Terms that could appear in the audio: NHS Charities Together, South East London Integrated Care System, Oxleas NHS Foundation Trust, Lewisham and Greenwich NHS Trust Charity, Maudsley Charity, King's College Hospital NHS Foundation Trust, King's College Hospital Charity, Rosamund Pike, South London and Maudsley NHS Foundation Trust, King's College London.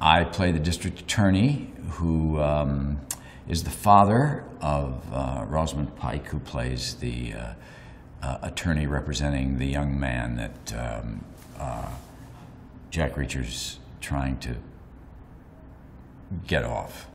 I play the district attorney, who is the father of Rosamund Pike, who plays the attorney representing the young man that Jack Reacher's trying to get off.